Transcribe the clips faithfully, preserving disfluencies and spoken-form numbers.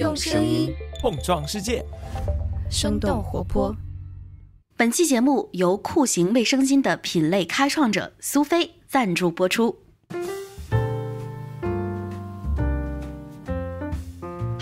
用声音碰撞世界，生动活泼。本期节目由酷刑卫生巾的品类开创者苏菲赞助播出。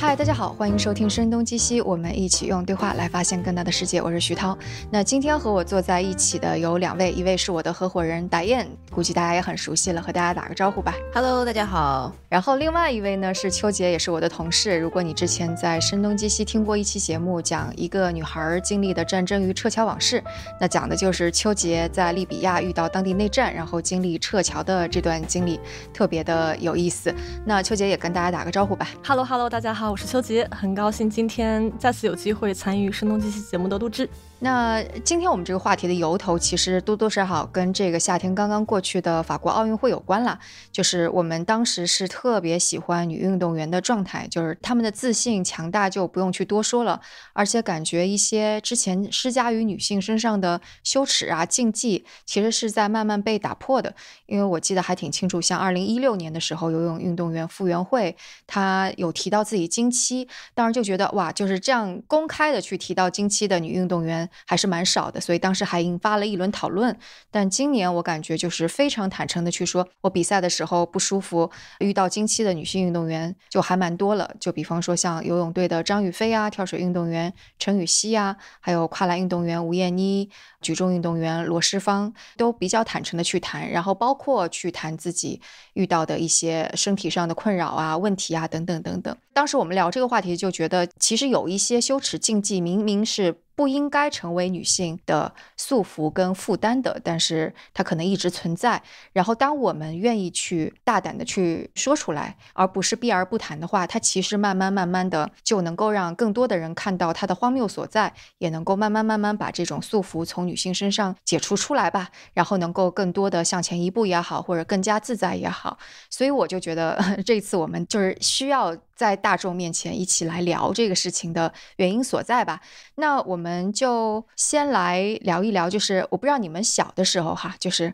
嗨，大家好，欢迎收听声东击西，我们一起用对话来发现更大的世界。我是徐涛。那今天和我坐在一起的有两位，一位是我的合伙人达燕，估计大家也很熟悉了，和大家打个招呼吧。 Hello， 大家好。然后另外一位呢是秋杰，也是我的同事。如果你之前在声东击西听过一期节目，讲一个女孩经历的战争与撤侨往事，那讲的就是秋杰在利比亚遇到当地内战，然后经历撤侨的这段经历，特别的有意思。那秋杰也跟大家打个招呼吧。 Hello Hello， 大家好，我是秋杰，很高兴今天再次有机会参与声东击西节目的录制。那今天我们这个话题的由头其实多多少少跟这个夏天刚刚过去的法国奥运会有关了，就是我们当时是特别喜欢女运动员的状态，就是她们的自信强大就不用去多说了，而且感觉一些之前施加于女性身上的羞耻啊禁忌其实是在慢慢被打破的。因为我记得还挺清楚，像二零一六年的时候，游泳运动员傅园慧她有提到自己经期，当时就觉得哇，就是这样公开的去提到经期的女运动员还是蛮少的，所以当时还引发了一轮讨论。但今年我感觉就是非常坦诚的去说，我比赛的时候不舒服，遇到经期的女性运动员就还蛮多了，就比方说像游泳队的张雨霏啊，跳水运动员陈雨希啊，还有跨栏运动员吴艳妮，举重运动员罗诗芳，都比较坦诚的去谈，然后包括去谈自己遇到的一些身体上的困扰啊、问题啊等等等等。当时我们聊这个话题就觉得，其实有一些羞耻禁忌明明是不应该成为女性的束缚跟负担的，但是它可能一直存在。然后当我们愿意去大胆的去说出来，而不是避而不谈的话，它其实慢慢慢慢的就能够让更多的人看到它的荒谬所在，也能够慢慢慢慢把这种束缚从女性身上解除出来吧，然后能够更多的向前一步也好，或者更加自在也好。所以我就觉得这次我们就是需要在大众面前一起来聊这个事情的原因所在吧。那我们就先来聊一聊，就是我不知道你们小的时候哈，就是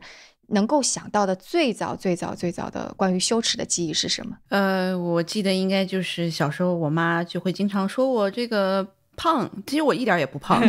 能够想到的最早最早最早的关于羞耻的记忆是什么？呃，我记得应该就是小时候我妈就会经常说我这个胖，其实我一点也不胖。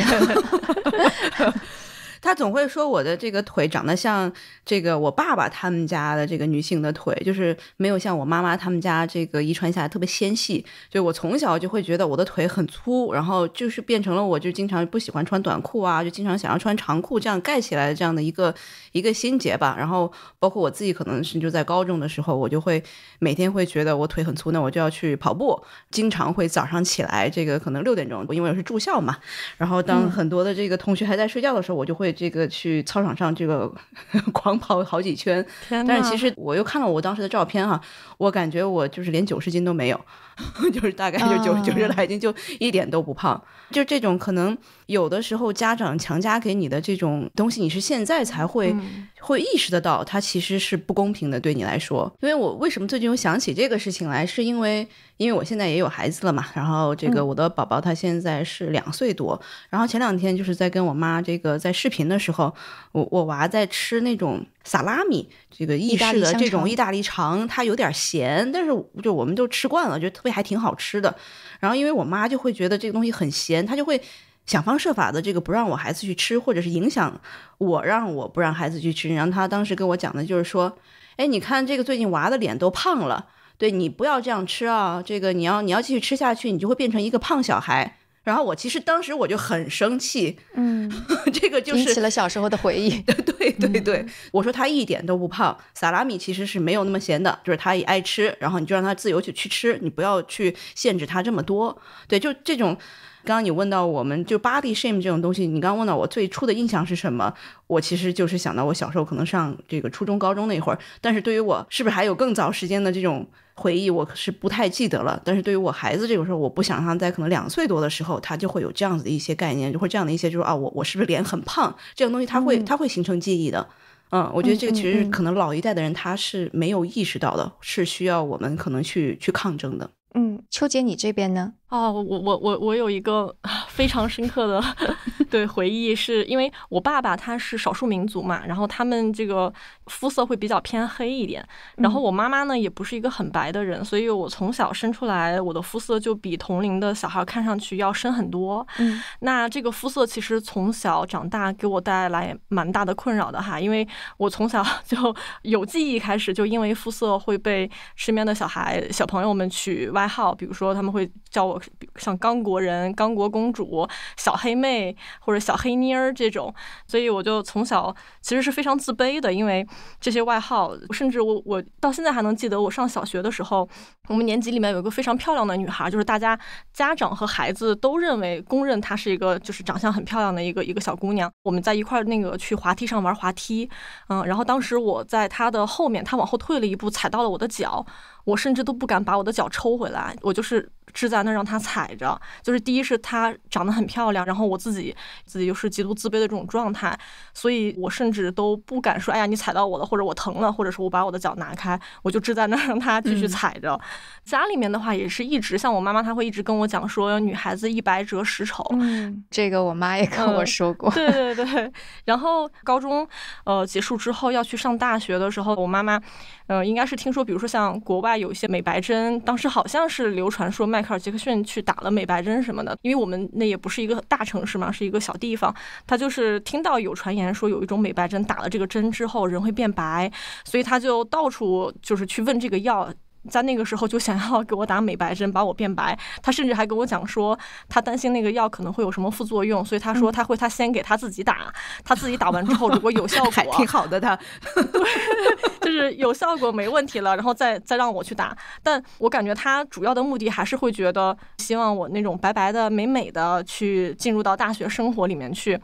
他总会说我的这个腿长得像这个我爸爸他们家的这个女性的腿，就是没有像我妈妈他们家这个遗传下来特别纤细。就我从小就会觉得我的腿很粗，然后就是变成了我就经常不喜欢穿短裤啊，就经常想要穿长裤，这样盖起来的这样的一个一个心结吧。然后包括我自己可能是就在高中的时候，我就会每天会觉得我腿很粗，那我就要去跑步，经常会早上起来这个可能六点钟，因为我是住校嘛，然后当很多的这个同学还在睡觉的时候，我就会这个去操场上这个狂跑好几圈。但是其实我又看了我当时的照片哈，我感觉我就是连九十斤都没有，就是大概就九十来斤，就一点都不胖。就这种可能有的时候家长强加给你的这种东西，你是现在才会、嗯、会意识得到它其实是不公平的对你来说。因为我为什么最近有想起这个事情来，是因为因为我现在也有孩子了嘛，然后这个我的宝宝他现在是两岁多、嗯、然后前两天就是在跟我妈这个在视频的时候，我我娃在吃那种萨拉米，这个意式的这种意大利肠，它有点咸，但是就我们就吃惯了，觉得特别还挺好吃的。然后因为我妈就会觉得这个东西很咸，她就会想方设法的这个不让我孩子去吃，或者是影响我让我不让孩子去吃。然后她当时跟我讲的就是说，哎，你看这个最近娃的脸都胖了，对，你不要这样吃啊，这个你要你要继续吃下去，你就会变成一个胖小孩。然后我其实当时我就很生气，嗯，这个就是引起了小时候的回忆。对对对、嗯、我说他一点都不胖，萨拉米其实是没有那么咸的，就是他也爱吃，然后你就让他自由去去吃，你不要去限制他这么多。对，就这种。刚刚你问到我们就 body shame 这种东西，你刚刚问到我最初的印象是什么，我其实就是想到我小时候可能上这个初中高中那会儿，但是对于我是不是还有更早时间的这种回忆我是不太记得了。但是对于我孩子这个时候，我不想他在可能两岁多的时候他就会有这样子的一些概念，就会这样的一些就是啊，我我是不是脸很胖，这种东西他会、嗯、他会形成记忆的。嗯，我觉得这个其实可能老一代的人他是没有意识到的，是需要我们可能去去抗争的。嗯，秋姐你这边呢？哦，我我我我有一个非常深刻的对回忆，是因为我爸爸他是少数民族嘛，然后他们这个肤色会比较偏黑一点，然后我妈妈呢也不是一个很白的人，所以我从小生出来我的肤色就比同龄的小孩看上去要深很多。嗯，那这个肤色其实从小长大给我带来蛮大的困扰的哈，因为我从小就有记忆开始就因为肤色会被身边的小孩小朋友们取外号，比如说他们会叫我像刚国人、刚国公主、小黑妹或者小黑妮儿这种，所以我就从小其实是非常自卑的，因为这些外号，甚至我我到现在还能记得，我上小学的时候，我们年级里面有一个非常漂亮的女孩，就是大家家长和孩子都认为公认她是一个就是长相很漂亮的一个一个小姑娘，我们在一块那个去滑梯上玩滑梯，嗯，然后当时我在她的后面，她往后退了一步，踩到了我的脚。我甚至都不敢把我的脚抽回来，我就是只在那让他踩着。就是第一是他长得很漂亮，然后我自己自己又是极度自卑的这种状态，所以我甚至都不敢说哎呀你踩到我了，或者我疼了，或者说我把我的脚拿开，我就只在那让他继续踩着。嗯，家里面的话也是一直像我妈妈她会一直跟我讲说女孩子一白遮十丑。嗯，这个我妈也跟我说过。嗯，对对对。然后高中呃结束之后要去上大学的时候，我妈妈嗯、呃、应该是听说比如说像国外有一些美白针，当时好像是流传说迈克尔·杰克逊去打了美白针什么的，因为我们那也不是一个大城市嘛，是一个小地方，他就是听到有传言说有一种美白针，打了这个针之后人会变白，所以他就到处就是去问这个药，在那个时候就想要给我打美白针把我变白。他甚至还跟我讲说他担心那个药可能会有什么副作用，所以他说他会他先给他自己打，他自己打完之后如果有效果还挺好的他就是有效果没问题了，然后再再让我去打。但我感觉他主要的目的还是会觉得希望我那种白白的美美的去进入到大学生活里面去。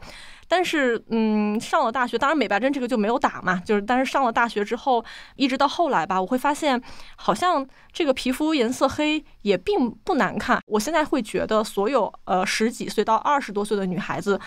但是嗯，上了大学当然美白针这个就没有打嘛，就是但是上了大学之后一直到后来吧，我会发现好像这个皮肤颜色黑也并不难看。我现在会觉得所有呃十几岁到二十多岁的女孩子，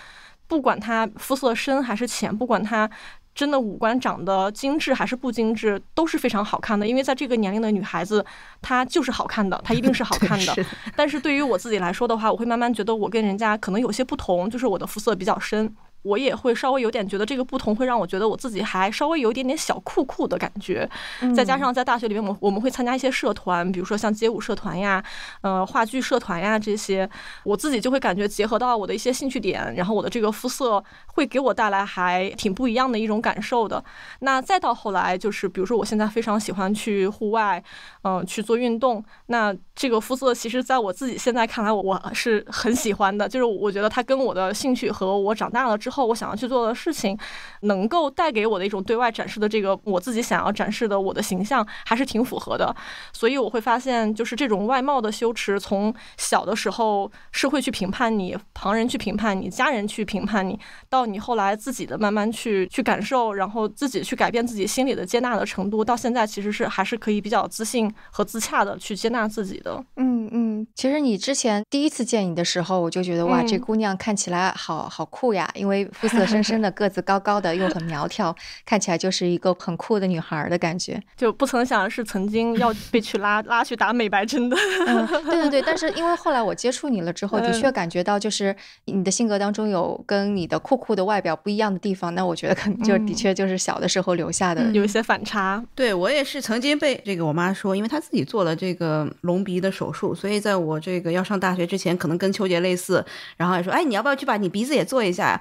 不管她肤色深还是浅，不管她真的五官长得精致还是不精致，都是非常好看的。因为在这个年龄的女孩子她就是好看的，她一定是好看的是。但是对于我自己来说的话，我会慢慢觉得我跟人家可能有些不同，就是我的肤色比较深，我也会稍微有点觉得这个不同会让我觉得我自己还稍微有一点点小酷酷的感觉。再加上在大学里面我我们会参加一些社团，比如说像街舞社团呀呃话剧社团呀这些，我自己就会感觉结合到我的一些兴趣点，然后我的这个肤色会给我带来还挺不一样的一种感受的。那再到后来就是比如说我现在非常喜欢去户外嗯、呃、去做运动，那这个肤色其实在我自己现在看来我是很喜欢的，就是我觉得它跟我的兴趣和我长大了之后我想要去做的事情能够带给我的一种对外展示的这个我自己想要展示的我的形象还是挺符合的。所以我会发现就是这种外貌的羞耻从小的时候社会去评判你，旁人去评判你，家人去评判你，到你后来自己的慢慢去去感受，然后自己去改变自己心里的接纳的程度，到现在其实是还是可以比较自信和自洽的去接纳自己的。嗯嗯，其实你之前第一次见你的时候我就觉得哇、嗯、这姑娘看起来好好酷呀，因为肤色深深的，个子高高的，又很苗条，看起来就是一个很酷的女孩的感觉。就不曾想是曾经要被去拉拉去打美白针的、嗯。对对对，但是因为后来我接触你了之后，的确感觉到就是你的性格当中有跟你的酷酷的外表不一样的地方。那我觉得可能就的确就是小的时候留下的、嗯嗯、有一些反差。对，我也是曾经被这个我妈说，因为她自己做了这个隆鼻的手术，所以在我这个要上大学之前，可能跟秋杰类似，然后还说哎你要不要去把你鼻子也做一下呀？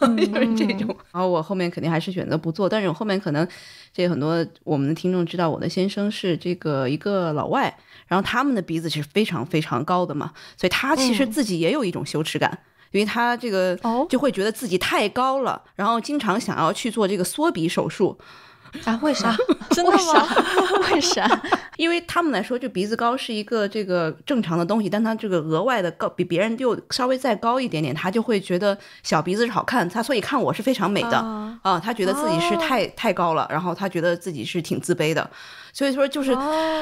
就是这种，然后我后面肯定还是选择不做，但是我后面可能这很多我们的听众知道我的先生是这个一个老外，然后他们的鼻子是非常非常高的嘛，所以他其实自己也有一种羞耻感、嗯，因为他这个就会觉得自己太高了，然后经常想要去做这个缩鼻手术。啊，为啥？真的吗？为啥？因为他们来说，就鼻子高是一个这个正常的东西，但他这个额外的高，比别人又稍微再高一点点，他就会觉得小鼻子是好看，他所以看我是非常美的啊、呃，他觉得自己是太、啊、太高了，然后他觉得自己是挺自卑的，所以说就是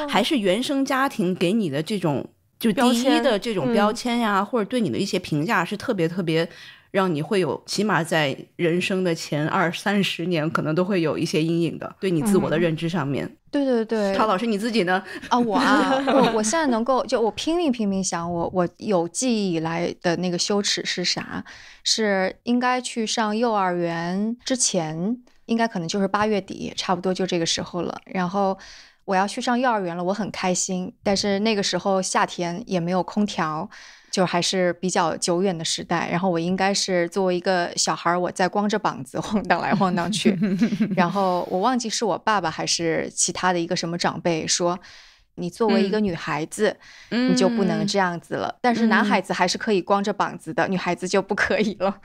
还是原生家庭给你的这种就第一的这种标签呀、啊嗯，或者对你的一些评价是特别特别。让你会有起码在人生的前二三十年可能都会有一些阴影的，对你自我的认知上面、嗯、对对对，陶老师你自己呢？啊，我啊，我我现在能够就我拼命拼命想我我有记忆以来的那个羞耻是啥？是应该去上幼儿园之前，应该可能就是八月底，差不多就这个时候了。然后我要去上幼儿园了，我很开心，但是那个时候夏天也没有空调。就还是比较久远的时代，然后我应该是作为一个小孩，我在光着膀子晃荡来晃荡去然后我忘记是我爸爸还是其他的一个什么长辈说，你作为一个女孩子、嗯、你就不能这样子了、嗯、但是男孩子还是可以光着膀子的、嗯、女孩子就不可以了。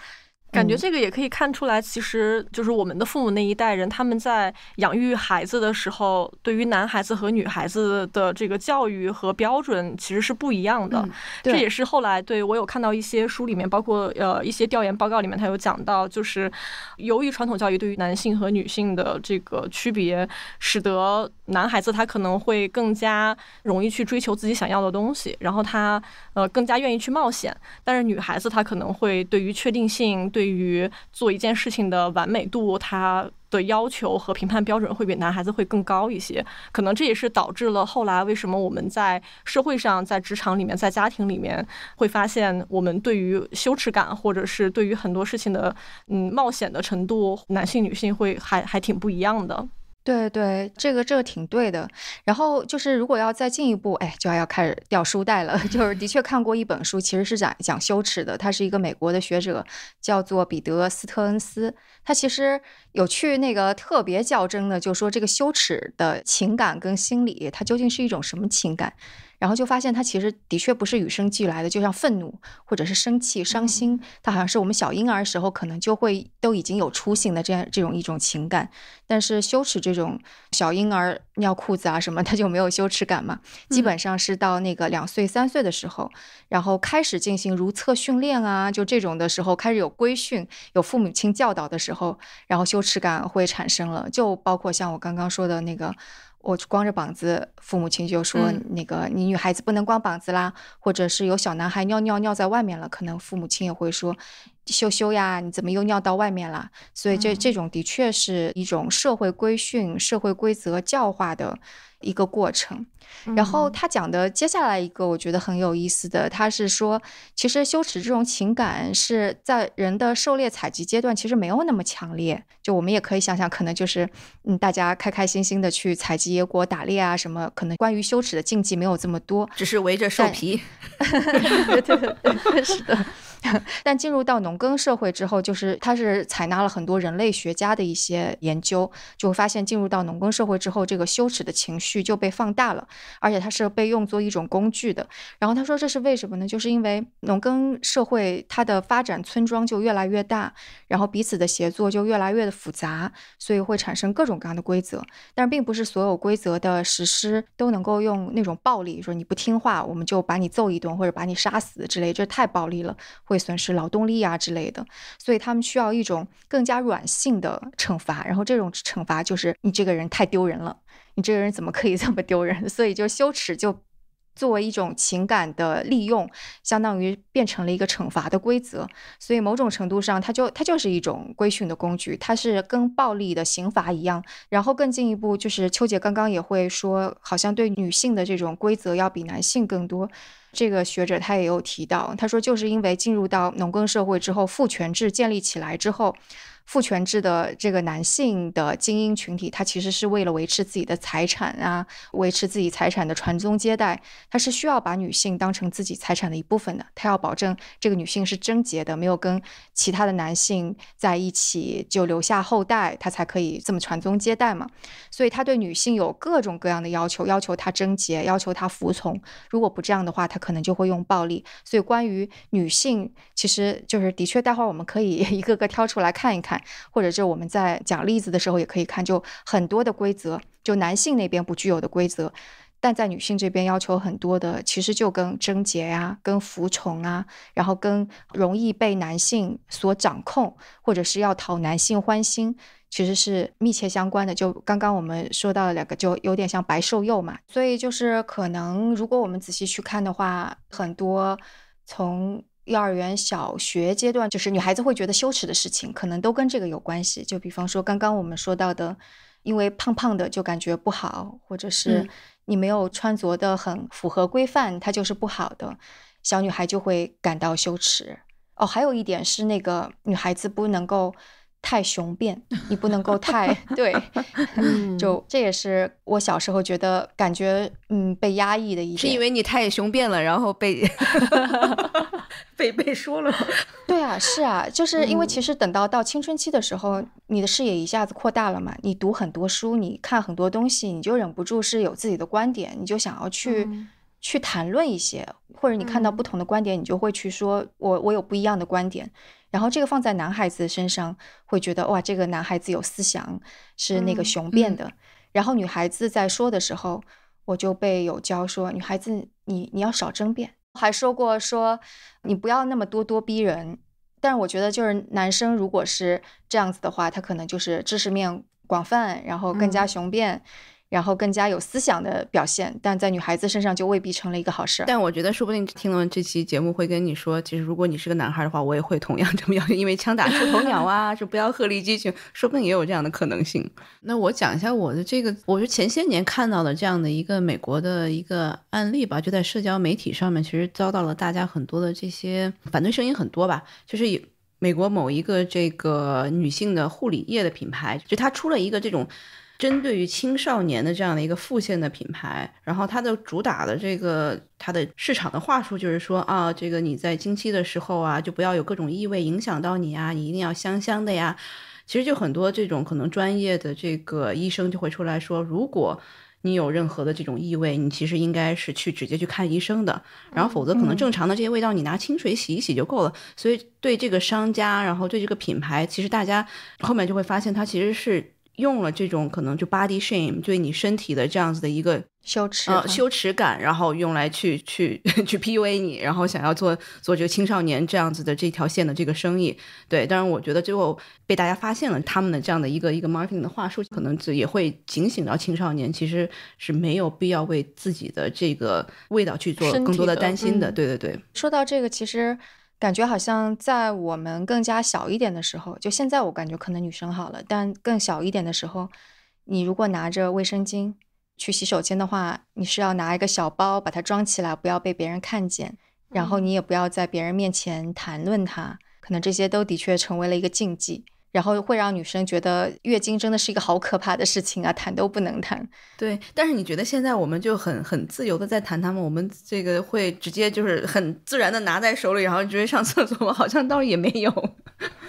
感觉这个也可以看出来，其实就是我们的父母那一代人，他们在养育孩子的时候，对于男孩子和女孩子的这个教育和标准其实是不一样的。嗯、这也是后来对我有看到一些书里面，包括呃一些调研报告里面，他有讲到，就是由于传统教育对于男性和女性的这个区别，使得男孩子他可能会更加容易去追求自己想要的东西，然后他呃更加愿意去冒险，但是女孩子她可能会对于确定性，对于做一件事情的完美度，它的要求和评判标准会比男孩子会更高一些。可能这也是导致了后来为什么我们在社会上，在职场里面，在家庭里面会发现，我们对于羞耻感或者是对于很多事情的嗯冒险的程度，男性女性会还还挺不一样的。对对，这个这个挺对的。然后就是如果要再进一步，哎，就要开始掉书袋了。就是的确看过一本书，其实是讲讲羞耻的，他是一个美国的学者，叫做彼得斯特恩斯。他其实有去那个特别较真的，就说这个羞耻的情感跟心理，它究竟是一种什么情感？然后就发现它其实的确不是与生俱来的，就像愤怒或者是生气、伤心，它好像是我们小婴儿时候可能就会都已经有雏形的这样这种一种情感。但是羞耻这种小婴儿尿裤子啊什么，它就没有羞耻感嘛，基本上是到那个两岁三岁的时候，然后开始进行如厕训练啊，就这种的时候开始有规训、有父母亲教导的时候，然后羞耻感会产生了。就包括像我刚刚说的那个。我光着膀子，父母亲就说那个你女孩子不能光膀子啦、嗯、或者是有小男孩尿尿尿在外面了，可能父母亲也会说羞羞呀，你怎么又尿到外面啦。所以这这种的确是一种社会规训、社会规则教化的一个过程。然后他讲的接下来一个我觉得很有意思的，他是说其实羞耻这种情感是在人的狩猎采集阶段其实没有那么强烈，就我们也可以想想，可能就是嗯大家开开心心的去采集野果、打猎啊什么，可能关于羞耻的禁忌没有这么多，只是围着兽皮对对对，是的但进入到农耕社会之后，就是它是采纳了很多人类学家的一些研究，就会发现进入到农耕社会之后，这个羞耻的情绪就被放大了，而且它是被用作一种工具的。然后他说这是为什么呢？就是因为农耕社会它的发展，村庄就越来越大，然后彼此的协作就越来越的复杂，所以会产生各种各样的规则。但是并不是所有规则的实施都能够用那种暴力，说你不听话我们就把你揍一顿或者把你杀死之类，这太暴力了，会损失劳动力啊之类的。所以他们需要一种更加软性的惩罚，然后这种惩罚就是你这个人太丢人了，你这个人怎么可以这么丢人。所以就羞耻就作为一种情感的利用，相当于变成了一个惩罚的规则。所以某种程度上它就它就是一种规训的工具，它是跟暴力的刑罚一样。然后更进一步，就是秋姐刚刚也会说好像对女性的这种规则要比男性更多，这个学者他也有提到，他说就是因为进入到农耕社会之后，父权制建立起来之后，父权制的这个男性的精英群体，他其实是为了维持自己的财产啊，维持自己财产的传宗接代，他是需要把女性当成自己财产的一部分的，他要保证这个女性是贞洁的，没有跟其他的男性在一起就留下后代，他才可以这么传宗接代嘛。所以他对女性有各种各样的要求，要求她贞洁，要求她服从，如果不这样的话，他可能就会用暴力。所以关于女性，其实就是的确待会儿我们可以一个个挑出来看一看，或者是我们在讲例子的时候也可以看，就很多的规则，就男性那边不具有的规则，但在女性这边要求很多的，其实就跟贞洁啊、跟服从啊，然后跟容易被男性所掌控，或者是要讨男性欢心，其实是密切相关的。就刚刚我们说到的两个就有点像白瘦幼嘛。所以就是可能如果我们仔细去看的话，很多从幼儿园、小学阶段，就是女孩子会觉得羞耻的事情，可能都跟这个有关系。就比方说刚刚我们说到的因为胖胖的就感觉不好，或者是你没有穿着的很符合规范，它就是不好的，小女孩就会感到羞耻。哦，还有一点是那个女孩子不能够太雄辩，你不能够太对就这也是我小时候觉得感觉嗯被压抑的一点，是因为你太雄辩了，然后被被被说了。对啊，是啊，就是因为其实等到到青春期的时候、嗯、你的视野一下子扩大了嘛，你读很多书，你看很多东西，你就忍不住是有自己的观点，你就想要去、嗯、去谈论一些，或者你看到不同的观点、嗯、你就会去说我我有不一样的观点。然后这个放在男孩子身上会觉得哇，这个男孩子有思想，是那个雄辩的、嗯嗯、然后女孩子在说的时候，我就被有教说女孩子你你要少争辩，还说过说你不要那么咄咄逼人。但是我觉得就是男生如果是这样子的话，他可能就是知识面广泛，然后更加雄辩、嗯，然后更加有思想的表现，但在女孩子身上就未必成了一个好事。但我觉得说不定听了这期节目会跟你说，其实如果你是个男孩的话，我也会同样这么样，因为枪打出头鸟啊就不要鹤立鸡群，说不定也有这样的可能性。那我讲一下我的这个，我是前些年看到的这样的一个美国的一个案例吧，就在社交媒体上面其实遭到了大家很多的这些反对声音很多吧，就是有美国某一个这个女性的护理液的品牌，就她出了一个这种针对于青少年的这样的一个副线的品牌，然后它的主打的这个它的市场的话术就是说啊，这个你在经期的时候啊，就不要有各种异味影响到你啊，你一定要香香的呀。其实就很多这种可能专业的这个医生就会出来说，如果你有任何的这种异味，你其实应该是去直接去看医生的，然后否则可能正常的这些味道你拿清水洗一洗就够了、嗯、所以对这个商家，然后对这个品牌，其实大家后面就会发现它其实是用了这种可能就 body shame 对你身体的这样子的一个羞耻、呃、羞耻感，然后用来去去去 P U A 你，然后想要做做这个青少年这样子的这条线的这个生意。对，当然我觉得最后被大家发现了他们的这样的一个一个 marketing 的话术，可能也会警醒到青少年其实是没有必要为自己的这个味道去做更多的担心 的, 的、嗯、对对对。说到这个，其实感觉好像在我们更加小一点的时候，就现在我感觉可能女生好了，但更小一点的时候，你如果拿着卫生巾去洗手间的话，你是要拿一个小包把它装起来，不要被别人看见，然后你也不要在别人面前谈论它，可能这些都的确成为了一个禁忌，然后会让女生觉得月经真的是一个好可怕的事情啊，谈都不能谈。对，但是你觉得现在我们就很很自由的在谈他们，我们这个会直接就是很自然的拿在手里，然后直接上厕所，好像倒也没有。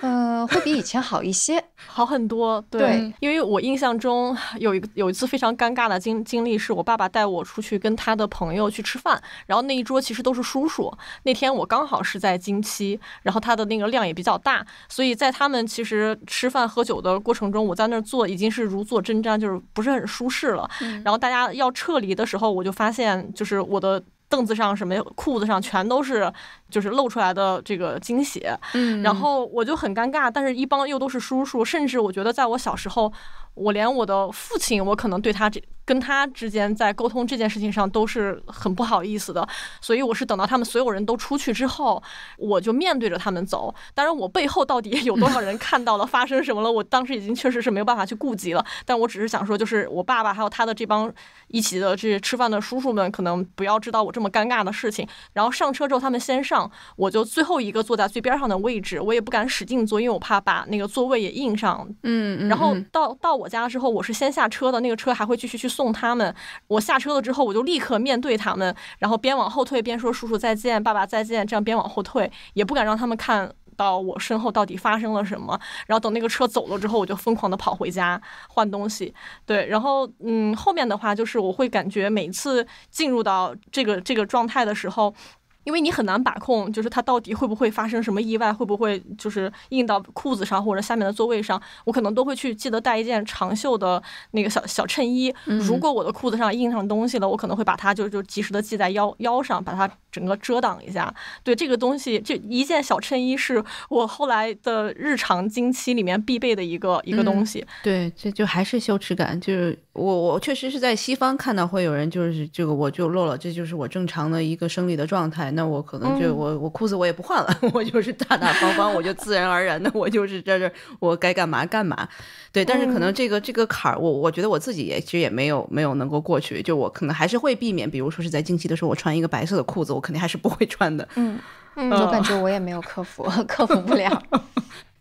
呃，会比以前好一些，好很多。对，对，因为我印象中有一个有一次非常尴尬的经经历，是我爸爸带我出去跟他的朋友去吃饭，然后那一桌其实都是叔叔。那天我刚好是在经期，然后他的那个量也比较大，所以在他们其实吃饭喝酒的过程中，我在那儿坐已经是如坐针毡，就是不是很舒适了、嗯、然后大家要撤离的时候，我就发现就是我的凳子上什么裤子上全都是就是露出来的这个经血、嗯、然后我就很尴尬，但是一帮又都是叔叔，甚至我觉得在我小时候，我连我的父亲，我可能对他这跟他之间在沟通这件事情上都是很不好意思的，所以我是等到他们所有人都出去之后，我就面对着他们走。当然我背后到底有多少人看到了发生什么了，我当时已经确实是没有办法去顾及了，但我只是想说，就是我爸爸还有他的这帮一起的这吃饭的叔叔们，可能不要知道我这么尴尬的事情。然后上车之后他们先上，我就最后一个坐在最边上的位置，我也不敢使劲坐，因为我怕把那个座位也印上。嗯，然后到到我家之后，我是先下车的，那个车还会继续去送他们。我下车了之后，我就立刻面对他们，然后边往后退边说叔叔再见，爸爸再见，这样边往后退，也不敢让他们看到我身后到底发生了什么。然后等那个车走了之后，我就疯狂的跑回家换东西。对，然后嗯，后面的话就是我会感觉每次进入到这个这个状态的时候，因为你很难把控，就是它到底会不会发生什么意外，会不会就是印到裤子上或者下面的座位上。我可能都会去记得带一件长袖的那个小小衬衣，如果我的裤子上印上东西了，我可能会把它就就及时的系在腰腰上，把它整个遮挡一下。对，这个东西，这一件小衬衣是我后来的日常经期里面必备的一个一个东西、嗯、对，这就还是羞耻感。就是我我确实是在西方看到会有人就是这个我就漏了，这就是我正常的一个生理的状态，那我可能就我我裤子我也不换了，我就是大大方方，我就自然而然的，我就是在这我该干嘛干嘛。对，但是可能这个这个坎儿，我我觉得我自己也其实也没有没有能够过去，就我可能还是会避免，比如说是在经期的时候，我穿一个白色的裤子，我肯定还是不会穿的。嗯嗯，我感觉我也没有克服，克服不了。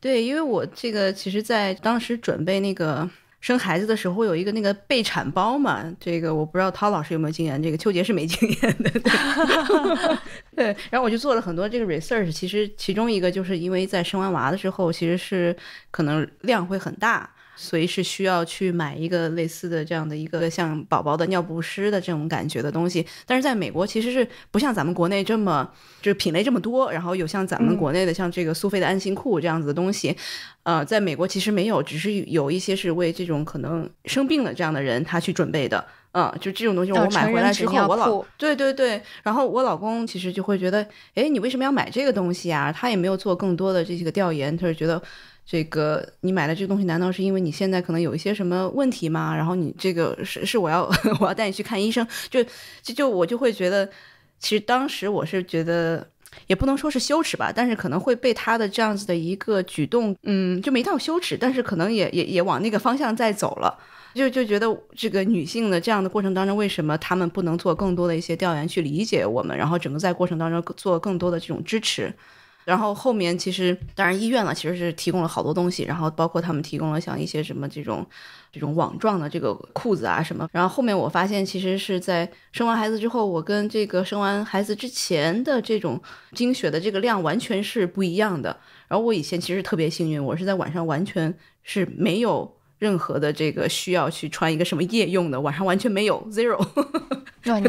对，因为我这个其实，在当时准备那个。生孩子的时候有一个那个备产包嘛，这个我不知道涛老师有没有经验，这个秋杰是没经验的。 对， 对，然后我就做了很多这个 research， 其实其中一个就是因为在生完娃的时候其实是可能量会很大，所以是需要去买一个类似的这样的一个像宝宝的尿不湿的这种感觉的东西，但是在美国其实是不像咱们国内这么就是品类这么多，然后有像咱们国内的像这个苏菲的安心裤这样子的东西、嗯、呃，在美国其实没有，只是有一些是为这种可能生病了这样的人他去准备的，嗯，就这种东西我买回来之后，我老对对对，然后我老公其实就会觉得，哎，你为什么要买这个东西啊？他也没有做更多的这个调研，他就觉得这个你买的这个东西，难道是因为你现在可能有一些什么问题吗？然后你这个是是我要我要带你去看医生，就就就我就会觉得，其实当时我是觉得。也不能说是羞耻吧，但是可能会被他的这样子的一个举动，嗯，就没到羞耻，但是可能也也也往那个方向再走了，就就觉得这个女性的这样的过程当中，为什么他们不能做更多的一些调研去理解我们，然后整个在过程当中做更多的这种支持。然后后面其实当然医院了其实是提供了好多东西，然后包括他们提供了像一些什么这种这种网状的这个裤子啊什么，然后后面我发现其实是在生完孩子之后，我跟这个生完孩子之前的这种经血的这个量完全是不一样的，然后我以前其实特别幸运，我是在晚上完全是没有任何的这个需要去穿一个什么夜用的，晚上完全没有 zero，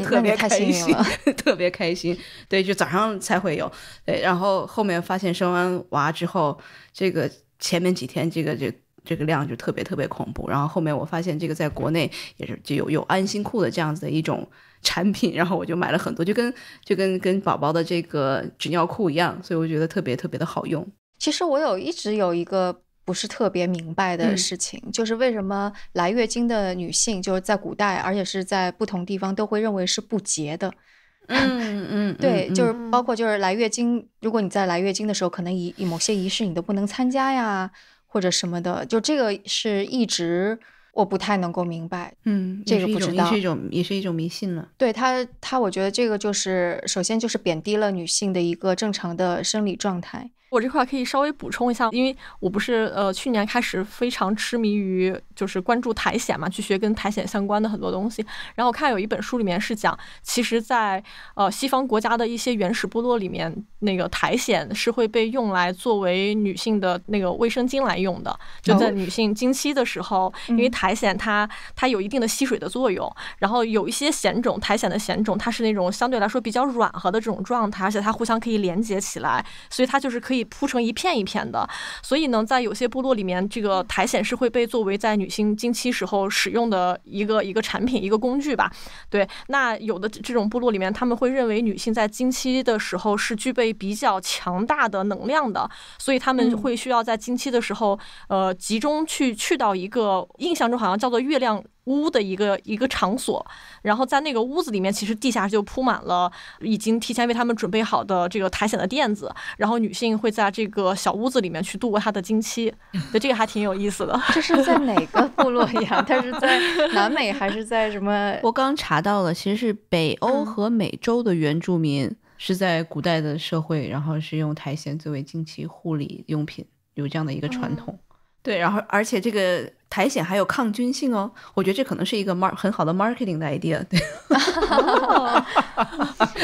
特别开心，特别开心。对，就早上才会有。对，然后后面发现生完娃之后，这个前面几天这个这这个量就特别特别恐怖。然后后面我发现这个在国内也是就有有安心裤的这样子的一种产品，然后我就买了很多，就跟就跟跟宝宝的这个纸尿裤一样，所以我觉得特别特别的好用。其实我有一直有一个。不是特别明白的事情、嗯、就是为什么来月经的女性就是在古代而且是在不同地方都会认为是不洁的。嗯嗯，对，就是包括就是来月经，如果你在来月经的时候可能以某些仪式你都不能参加呀或者什么的，就这个是一直我不太能够明白。嗯，这个不知道，也是一种也是一种迷信了。对，他他我觉得这个就是首先就是贬低了女性的一个正常的生理状态。我这块可以稍微补充一下，因为我不是呃去年开始非常痴迷于就是关注苔藓嘛，去学跟苔藓相关的很多东西。然后我看有一本书里面是讲，其实在呃西方国家的一些原始部落里面，那个苔藓是会被用来作为女性的那个卫生巾来用的，就在女性经期的时候，因为苔藓它它有一定的吸水的作用，然后有一些藓种，苔藓的藓种它是那种相对来说比较软和的这种状态，而且它互相可以连接起来，所以它就是可以铺成一片一片的，所以呢，在有些部落里面，这个苔藓是会被作为在女性经期时候使用的一个一个产品、一个工具吧。对，那有的这种部落里面，他们会认为女性在经期的时候是具备比较强大的能量的，所以他们会需要在经期的时候，呃，集中去去到一个印象中好像叫做月亮屋的一个一个场所，然后在那个屋子里面，其实地下就铺满了已经提前为他们准备好的这个苔藓的垫子，然后女性会在这个小屋子里面去度过她的经期。对，这个还挺有意思的。这是在哪个部落呀？它是在南美还是在什么？我刚查到了，其实是北欧和美洲的原住民是在古代的社会，然后是用苔藓作为经期护理用品，有这样的一个传统。嗯，对，然后而且这个苔藓还有抗菌性哦，我觉得这可能是一个 mar 很好的 marketing 的 idea。 对，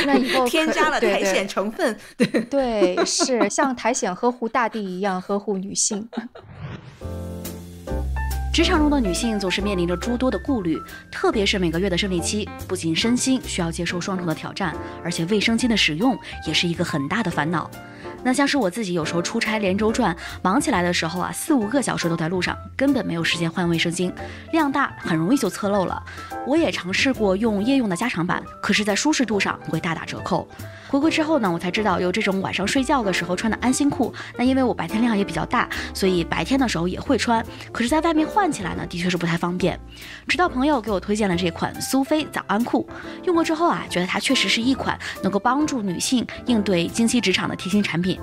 那以后添加了苔藓成分。对 对， 对， 对，是像苔藓呵护大地一样呵护女性。职场中的女性总是面临着诸多的顾虑，特别是每个月的生理期，不仅身心需要接受双重的挑战，而且卫生巾的使用也是一个很大的烦恼。那像是我自己有时候出差连轴转，忙起来的时候啊，四五个小时都在路上，根本没有时间换卫生巾，量大很容易就侧漏了。我也尝试过用夜用的加长版，可是在舒适度上会大打折扣。回国之后呢，我才知道有这种晚上睡觉的时候穿的安心裤。那因为我白天量也比较大，所以白天的时候也会穿，可是在外面换起来呢，的确是不太方便。直到朋友给我推荐了这款苏菲早安裤，用过之后啊，觉得它确实是一款能够帮助女性应对经期职场的贴心产品。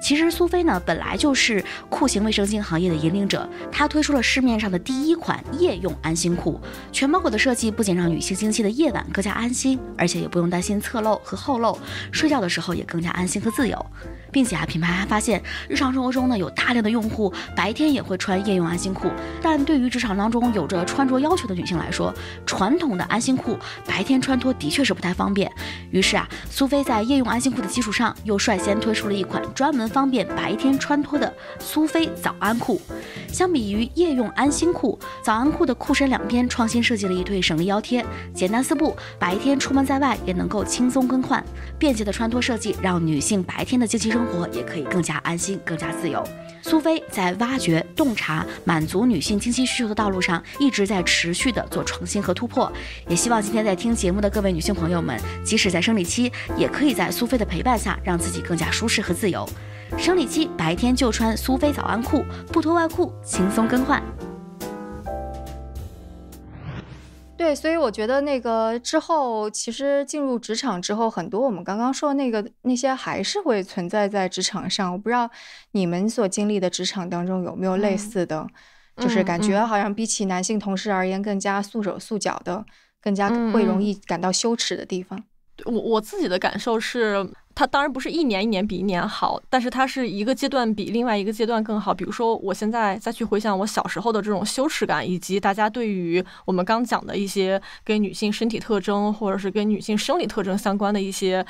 其实苏菲呢，本来就是裤型卫生巾行业的引领者，它推出了市面上的第一款夜用安心裤。全包裹的设计不仅让女性经期的夜晚更加安心，而且也不用担心侧漏和后漏，睡觉的时候也更加安心和自由。并且啊，品牌还发现日常生活中呢，有大量的用户白天也会穿夜用安心裤，但对于职场当中有着穿着要求的女性来说，传统的安心裤白天穿脱的确是不太方便。于是啊，苏菲在夜用安心裤的基础上，又率先推出了一款专门方便白天穿脱的苏菲早安裤。相比于夜用安心裤，早安裤的裤身两边创新设计了一对省力腰贴，简单撕布，白天出门在外也能够轻松更换。便捷的穿脱设计，让女性白天的经期生活也可以更加安心、更加自由。苏菲在挖掘、洞察、满足女性经期需求的道路上，一直在持续的做创新和突破。也希望今天在听节目的各位女性朋友们，即使在生理期，也可以在苏菲的陪伴下，让自己更加舒适和自由。生理期白天就穿苏菲早安裤，不脱外裤，轻松更换。对，所以我觉得那个之后，其实进入职场之后，很多我们刚刚说的那个那些还是会存在在职场上。我不知道你们所经历的职场当中有没有类似的，嗯、就是感觉好像比起男性同事而言，更加束手束脚的，更加会容易感到羞耻的地方。我我自己的感受是，它当然不是一年一年比一年好，但是它是一个阶段比另外一个阶段更好。比如说我现在再去回想我小时候的这种羞耻感，以及大家对于我们刚讲的一些跟女性身体特征或者是跟女性生理特征相关的一些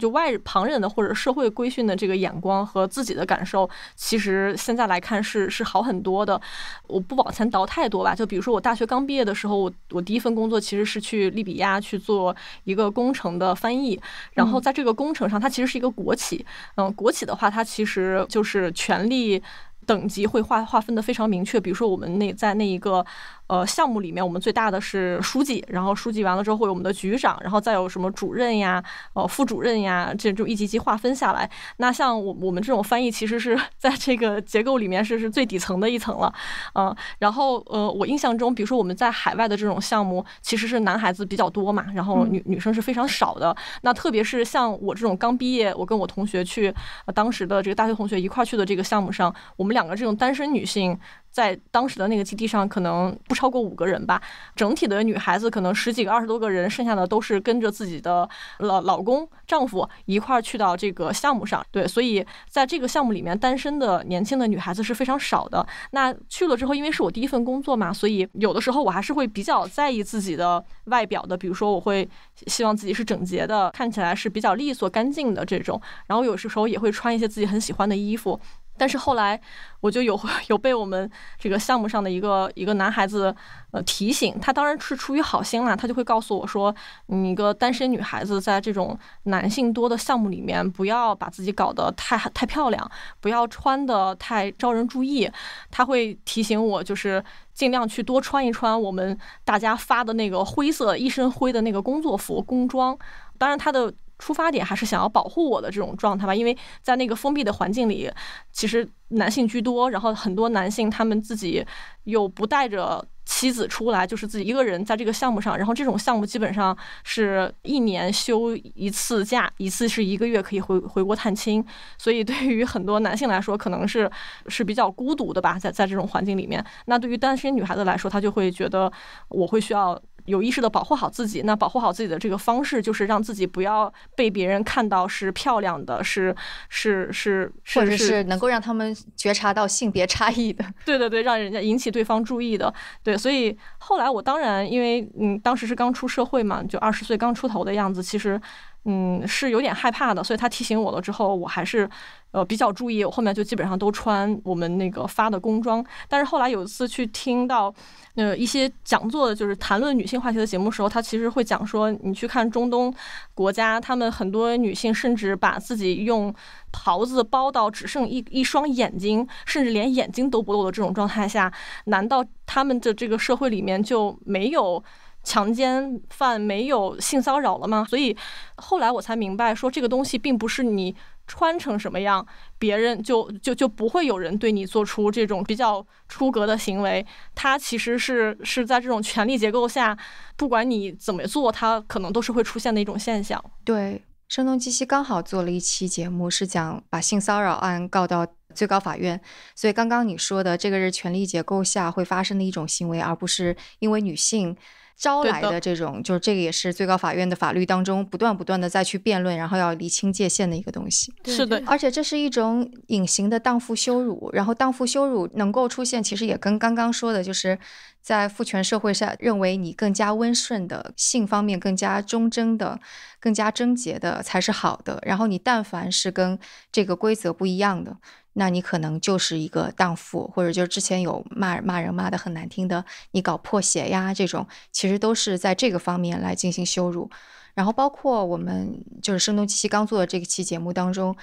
就外旁人的或者社会规训的这个眼光和自己的感受，其实现在来看是是好很多的。我不往前倒太多吧，就比如说我大学刚毕业的时候，我我第一份工作其实是去利比亚去做一个工程的翻译，然后在这个工程上、嗯它其实是一个国企，嗯，国企的话，它其实就是权力等级会划划分的非常明确。比如说，我们那在那一个呃项目里面，我们最大的是书记，然后书记完了之后会有我们的局长，然后再有什么主任呀、呃副主任呀，这就一级级划分下来。那像我我们这种翻译，其实是在这个结构里面是是最底层的一层了，嗯、呃。然后呃，我印象中，比如说我们在海外的这种项目，其实是男孩子比较多嘛，然后女女生是非常少的。那特别是像我这种刚毕业，我跟我同学去、呃、当时的这个大学同学一块去的这个项目上，我们两个这种单身女性在当时的那个基地上可能不超过五个人吧，整体的女孩子可能十几个、二十多个人，剩下的都是跟着自己的老老公、丈夫一块儿去到这个项目上。对，所以在这个项目里面，单身的年轻的女孩子是非常少的。那去了之后，因为是我第一份工作嘛，所以有的时候我还是会比较在意自己的外表的，比如说我会希望自己是整洁的，看起来是比较利索、干净的这种。然后有时候也会穿一些自己很喜欢的衣服。但是后来我就有有被我们这个项目上的一个一个男孩子呃提醒，他当然是出于好心啦，他就会告诉我说，你一个单身女孩子在这种男性多的项目里面，不要把自己搞得太太漂亮，不要穿的太招人注意。他会提醒我，就是尽量去多穿一穿我们大家发的那个灰色一身灰的那个工作服工装。当然他的出发点还是想要保护我的这种状态吧，因为在那个封闭的环境里，其实男性居多，然后很多男性他们自己又不带着妻子出来，就是自己一个人在这个项目上，然后这种项目基本上是一年休一次假，一次是一个月可以回回国探亲，所以对于很多男性来说，可能是是比较孤独的吧，在在这种环境里面。那对于单身女孩子来说，她就会觉得我会需要有意识的保护好自己，那保护好自己的这个方式就是让自己不要被别人看到是漂亮的，是是是，或者是能够让他们觉察到性别差异的，对对对，让人家引起对方注意的，对。所以后来我当然因为嗯当时是刚出社会嘛，就二十岁刚出头的样子，其实嗯是有点害怕的，所以他提醒我了之后，我还是呃比较注意，我后面就基本上都穿我们那个发的工装。但是后来有一次去听到呃一些讲座的，就是谈论女性话题的节目时候，他其实会讲说，你去看中东国家，他们很多女性甚至把自己用袍子包到只剩一一双眼睛，甚至连眼睛都不露的这种状态下，难道他们的这个社会里面就没有强奸犯没有性骚扰了吗？所以后来我才明白，说这个东西并不是你穿成什么样，别人就就就不会有人对你做出这种比较出格的行为。它其实是是在这种权力结构下，不管你怎么做，它可能都是会出现的一种现象。对，声东击西刚好做了一期节目，是讲把性骚扰案告到最高法院，所以刚刚你说的这个是权力结构下会发生的一种行为，而不是因为女性招来的这种，就是这个也是最高法院的法律当中不断不断的再去辩论，然后要厘清界限的一个东西。是的，而且这是一种隐形的荡妇羞辱，然后荡妇羞辱能够出现，其实也跟刚刚说的，就是在父权社会下认为你更加温顺的性方面更加忠贞的更加贞洁的才是好的，然后你但凡是跟这个规则不一样的，那你可能就是一个荡妇，或者就是之前有骂骂人骂的很难听的，你搞破鞋呀这种，其实都是在这个方面来进行羞辱。然后包括我们就是声东击西刚做的这个期节目当中，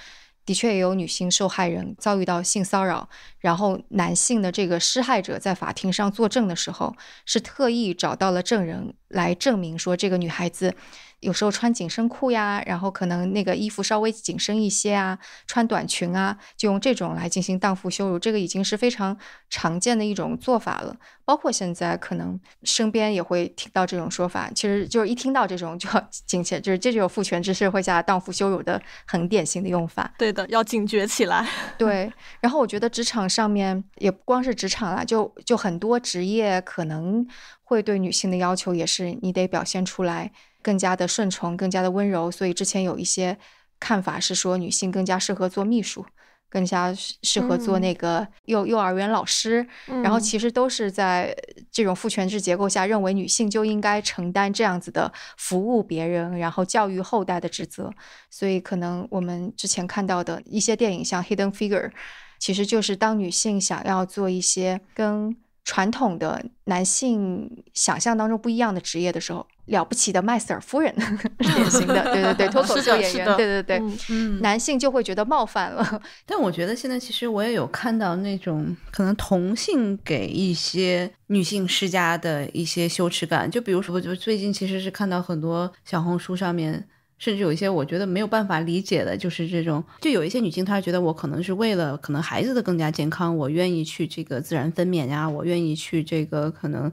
的确也有女性受害人遭遇到性骚扰，然后男性的这个施害者在法庭上作证的时候，是特意找到了证人来证明说这个女孩子有时候穿紧身裤呀，然后可能那个衣服稍微紧身一些啊，穿短裙啊，就用这种来进行荡妇羞辱，这个已经是非常常见的一种做法了。包括现在可能身边也会听到这种说法，其实就是一听到这种就要警觉，就是这就是父权制社会下荡妇羞辱的很典型的用法。对的，要警觉起来。对，然后我觉得职场上面也不光是职场啦，就就很多职业可能会对女性的要求也是你得表现出来更加的顺从，更加的温柔，所以之前有一些看法是说女性更加适合做秘书，更加适合做那个幼、嗯、幼儿园老师、嗯、然后其实都是在这种父权制结构下认为女性就应该承担这样子的服务别人然后教育后代的职责。所以可能我们之前看到的一些电影像 Hidden Figure， 其实就是当女性想要做一些跟传统的男性想象当中不一样的职业的时候，了不起的麦瑟尔夫人典型的，对对对，脱口秀演员，对对对、嗯嗯，男性就会觉得冒犯了。但我觉得现在其实我也有看到那种可能同性给一些女性施加的一些羞耻感，就比如说，就最近其实是看到很多小红书上面。甚至有一些我觉得没有办法理解的，就是这种，就有一些女性她觉得我可能是为了可能孩子的更加健康，我愿意去这个自然分娩呀，我愿意去这个可能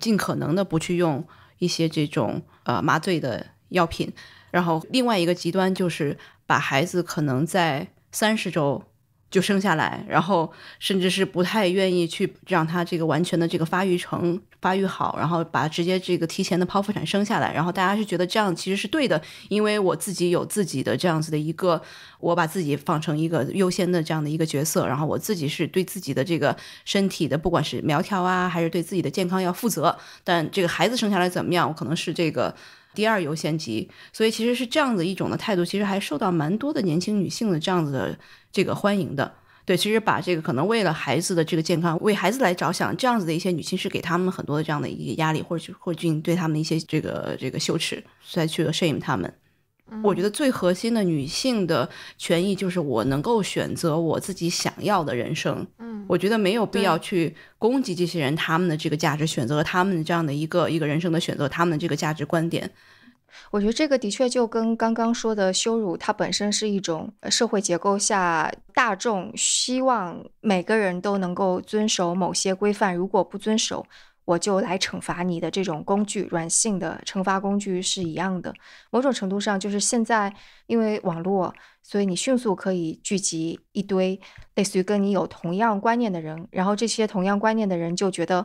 尽可能的不去用一些这种呃麻醉的药品。然后另外一个极端就是把孩子可能在三十周就生下来，然后甚至是不太愿意去让他这个完全的这个发育成发育好，然后把直接这个提前的剖腹产生下来。然后大家是觉得这样其实是对的，因为我自己有自己的这样子的一个，我把自己放成一个优先的这样的一个角色，然后我自己是对自己的这个身体的不管是苗条啊还是对自己的健康要负责，但这个孩子生下来怎么样我可能是这个第二优先级。所以其实是这样的一种的态度，其实还受到蛮多的年轻女性的这样子的这个欢迎的。对，其实把这个可能为了孩子的这个健康，为孩子来着想，这样子的一些女性是给他们很多的这样的一个压力，或者或者对他们一些这个这个羞耻，再去 shame 他们。我觉得最核心的女性的权益就是我能够选择我自己想要的人生。嗯，我觉得没有必要去攻击这些人，他们的这个价值选择，他们这样的一个一个人生的选择，他们的这个价值观点。我觉得这个的确就跟刚刚说的羞辱，它本身是一种社会结构下大众希望每个人都能够遵守某些规范，如果不遵守我就来惩罚你的这种工具，软性的惩罚工具是一样的。某种程度上就是现在因为网络，所以你迅速可以聚集一堆类似于跟你有同样观念的人，然后这些同样观念的人就觉得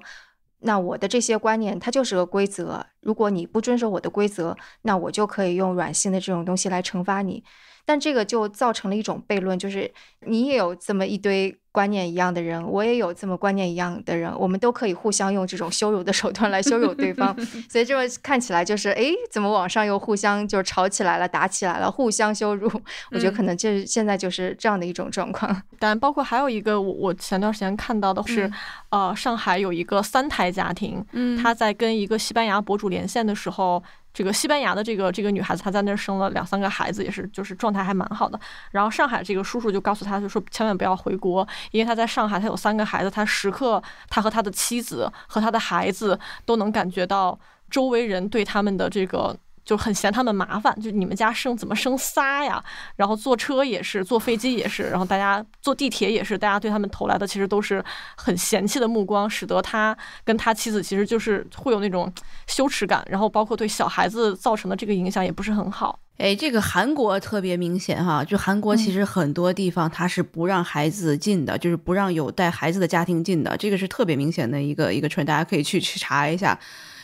那我的这些观念它就是个规则，如果你不遵守我的规则，那我就可以用软性的这种东西来惩罚你。但这个就造成了一种悖论，就是你也有这么一堆观念一样的人，我也有这么观念一样的人，我们都可以互相用这种羞辱的手段来羞辱对方所以这么看起来就是哎，怎么网上又互相就吵起来了，打起来了，互相羞辱。我觉得可能这现在就是这样的一种状况、嗯、当然包括还有一个 我, 我前段时间看到的是、嗯、呃，上海有一个三胎家庭、嗯、他在跟一个西班牙博主连线的时候，这个西班牙的这个这个女孩子，她在那儿生了两三个孩子，也是就是状态还蛮好的。然后上海这个叔叔就告诉她，就说千万不要回国，因为她在上海，她有三个孩子，她时刻她和她的妻子和她的孩子都能感觉到周围人对他们的这个就很嫌他们麻烦，就你们家生怎么生仨呀？然后坐车也是，坐飞机也是，然后大家坐地铁也是，大家对他们投来的其实都是很嫌弃的目光，使得他跟他妻子其实就是会有那种羞耻感，然后包括对小孩子造成的这个影响也不是很好。哎，这个韩国特别明显哈，就韩国其实很多地方它是不让孩子进的，嗯、就是不让有带孩子的家庭进的，这个是特别明显的一个一个trend，大家可以去去查一下。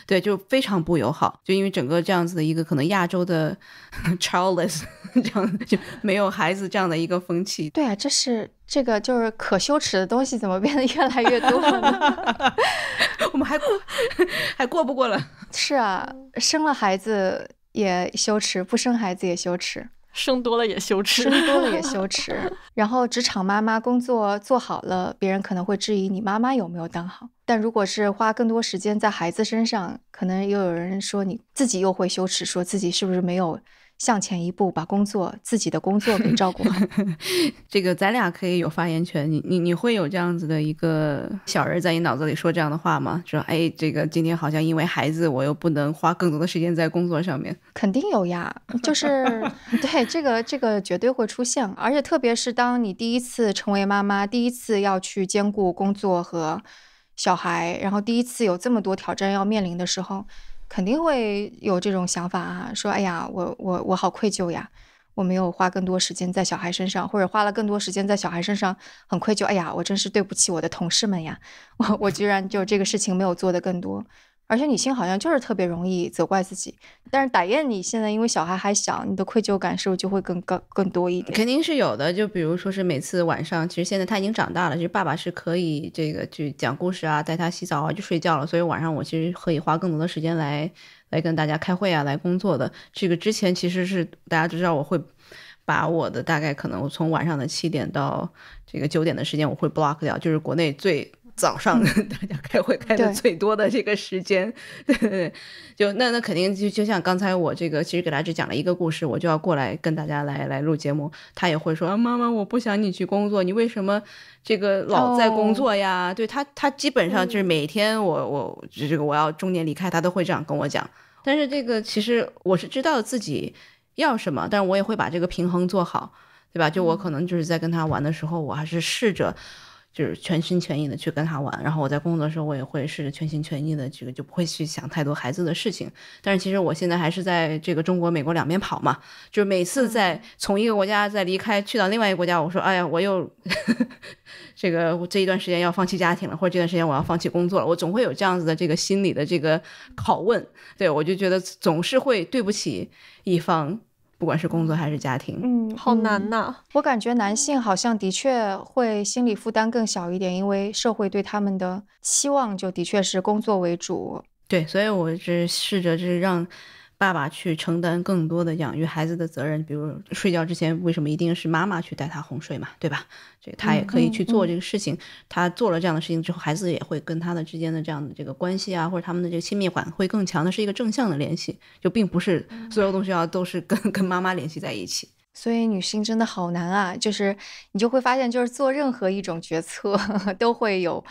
对，就非常不友好，就因为整个这样子的一个可能亚洲的 childless 这样就没有孩子这样的一个风气。对啊，这是这个就是可羞耻的东西怎么变得越来越多了呢？我们还过还过不过了？是啊，生了孩子也羞耻，不生孩子也羞耻，生多了也羞耻，生多了也羞耻。然后职场妈妈工作做好了，别人可能会质疑你妈妈有没有当好，但如果是花更多时间在孩子身上，可能又有人说你自己又会羞耻，说自己是不是没有向前一步把工作自己的工作给照顾好。这个咱俩可以有发言权，你你你会有这样子的一个小人在你脑子里说这样的话吗？说哎，这个今天好像因为孩子我又不能花更多的时间在工作上面。肯定有呀，就是对，这个这个绝对会出现，而且特别是当你第一次成为妈妈，第一次要去兼顾工作和小孩，然后第一次有这么多挑战要面临的时候，肯定会有这种想法啊，说哎呀，我我我好愧疚呀，我没有花更多时间在小孩身上，或者花了更多时间在小孩身上很愧疚，哎呀，我真是对不起我的同事们呀，我我居然就这个事情没有做得更多。而且女性好像就是特别容易责怪自己，但是打雁你现在因为小孩还小，你的愧疚感是不是就会更更更多一点？肯定是有的，就比如说是每次晚上，其实现在他已经长大了，其实爸爸是可以这个去讲故事啊，带他洗澡啊，就睡觉了，所以晚上我其实可以花更多的时间来来跟大家开会啊，来工作的。这个之前其实是大家都知道，我会把我的大概可能我从晚上的七点到这个九点的时间我会 block 掉，就是国内最早上大家开会开的最多的这个时间。 对， 对， 对，就那那肯定就就像刚才我这个其实给大家只讲了一个故事，我就要过来跟大家来来录节目，他也会说啊，妈妈我不想你去工作，你为什么这个老在工作呀、oh. 对，他他基本上就是每天我我这个我要中年离开，他都会这样跟我讲。但是这个其实我是知道自己要什么，但是我也会把这个平衡做好，对吧？就我可能就是在跟他玩的时候，我还是试着就是全心全意的去跟他玩，然后我在工作的时候我也会试着全心全意的这个就不会去想太多孩子的事情。但是其实我现在还是在这个中国美国两边跑嘛，就是每次在从一个国家再离开去到另外一个国家，我说哎呀我又这个这一段时间要放弃家庭了，或者这段时间我要放弃工作了，我总会有这样子的这个心理的这个拷问。对，我就觉得总是会对不起一方，不管是工作还是家庭。嗯，好难呐、啊嗯！我感觉男性好像的确会心理负担更小一点，因为社会对他们的期望就的确是工作为主。对，所以我是试着是让爸爸去承担更多的养育孩子的责任，比如睡觉之前为什么一定是妈妈去带他哄睡嘛，对吧？这他也可以去做这个事情、嗯嗯、他做了这样的事情之后，孩子也会跟他的之间的这样的这个关系啊，或者他们的这个亲密感会更强的，是一个正向的联系，就并不是所有东西要都是跟跟妈妈联系在一起。所以女性真的好难啊，就是你就会发现，就是做任何一种决策都会有，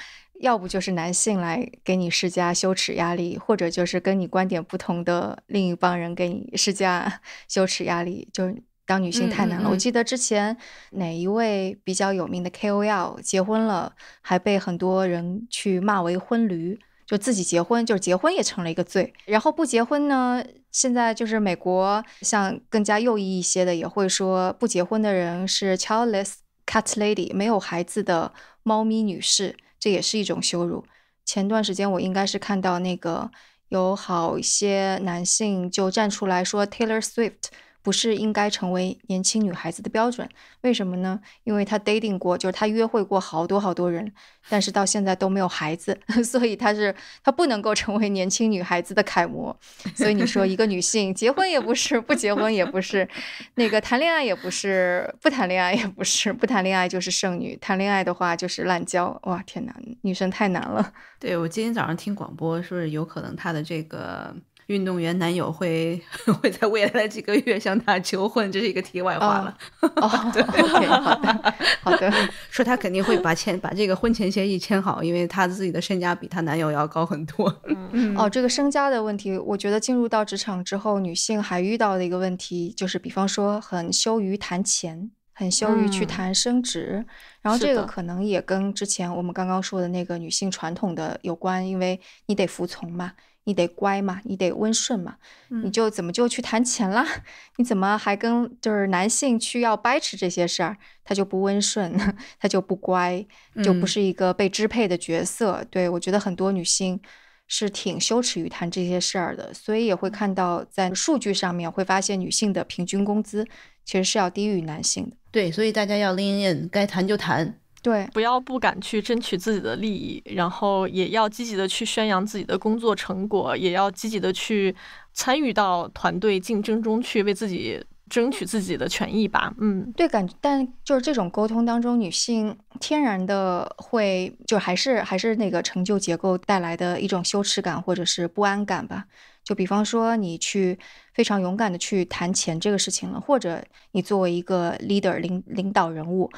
要不就是男性来给你施加羞耻压力，或者就是跟你观点不同的另一帮人给你施加羞耻压力，就是当女性太难了。嗯嗯嗯，我记得之前哪一位比较有名的 K O L 结婚了，还被很多人去骂为婚驴，就自己结婚，就是结婚也成了一个罪，然后不结婚呢，现在就是美国像更加右翼一些的也会说不结婚的人是 childless cat lady， 没有孩子的猫咪女士，这也是一种羞辱。前段时间我应该是看到那个有好一些男性就站出来说 Taylor Swift 不是应该成为年轻女孩子的标准，为什么呢？因为她 dating 过，就是她约会过好多好多人，但是到现在都没有孩子，所以她是她不能够成为年轻女孩子的楷模。所以你说一个女性结婚也不是，不结婚也不是，那个谈恋爱也不是，不谈恋爱也不是，不谈恋爱就是剩女，谈恋爱的话就是滥交。哇天哪，女生太难了。对，我今天早上听广播说是有可能她的这个运动员男友会会在未来的几个月向她求婚，这是一个题外话了。哦，对，好的，好的。说她肯定会把签把这个婚前协议签好，因为她自己的身家比她男友要高很多。嗯，哦，这个身家的问题，我觉得进入到职场之后，女性还遇到的一个问题就是，比方说很羞于谈钱。很羞于去谈升职、嗯、然后这个可能也跟之前我们刚刚说的那个女性传统的有关，因为你得服从嘛，你得乖嘛，你得温顺嘛、嗯、你就怎么就去谈钱啦，你怎么还跟就是男性去要掰扯这些事儿，他就不温顺，他就不乖，就不是一个被支配的角色、嗯、对，我觉得很多女性是挺羞耻于谈这些事儿的，所以也会看到在数据上面会发现女性的平均工资其实是要低于男性的。对，所以大家要 lean in， 该谈就谈，对，不要不敢去争取自己的利益，然后也要积极的去宣扬自己的工作成果，也要积极的去参与到团队竞争中去，为自己争取自己的权益吧。嗯，对，感觉但就是这种沟通当中，女性天然的会就还是还是那个成就结构带来的一种羞耻感或者是不安感吧。就比方说你去非常勇敢的去谈钱这个事情了，或者你作为一个 leader 领领导人物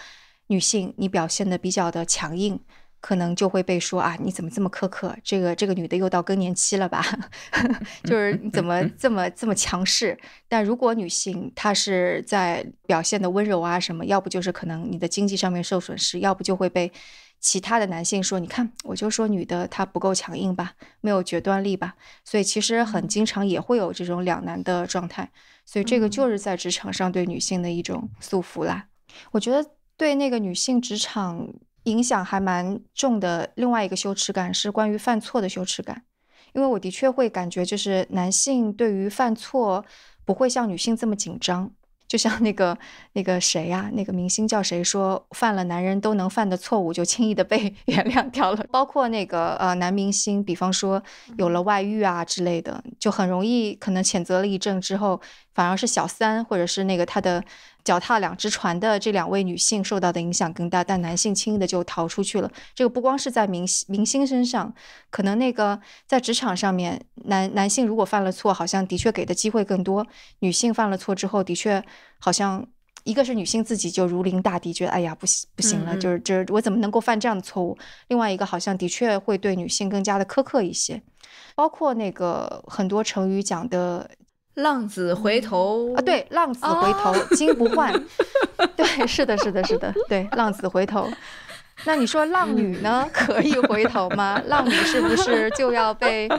女性，你表现的比较的强硬，可能就会被说啊，你怎么这么苛刻，这个这个女的又到更年期了吧就是你怎么这么这么强势。但如果女性她是在表现的温柔啊什么，要不就是可能你的经济上面受损失，要不就会被其他的男性说，你看我就说女的她不够强硬吧，没有决断力吧，所以其实很经常也会有这种两难的状态，所以这个就是在职场上对女性的一种束缚啦。我觉得对那个女性职场影响还蛮重的。另外一个羞耻感是关于犯错的羞耻感，因为我的确会感觉就是男性对于犯错不会像女性这么紧张，就像那个那个谁呀、啊，那个明星叫谁说，犯了男人都能犯的错误就轻易的被原谅掉了，包括那个呃男明星，比方说有了外遇啊之类的，就很容易可能谴责了一阵之后，反而是小三或者是那个他的脚踏两只船的这两位女性受到的影响更大，但男性轻易的就逃出去了。这个不光是在明明星身上，可能那个在职场上面，男男性如果犯了错，好像的确给的机会更多，女性犯了错之后，的确好像一个是女性自己就如临大敌，觉得哎呀不行不行了，嗯嗯就是这我怎么能够犯这样的错误，另外一个好像的确会对女性更加的苛刻一些，包括那个很多成语讲的浪子回头啊，对，浪子回头、哦、金不换对，是的是的是的，对，浪子回头。那你说浪女呢可以回头吗？浪女是不是就要被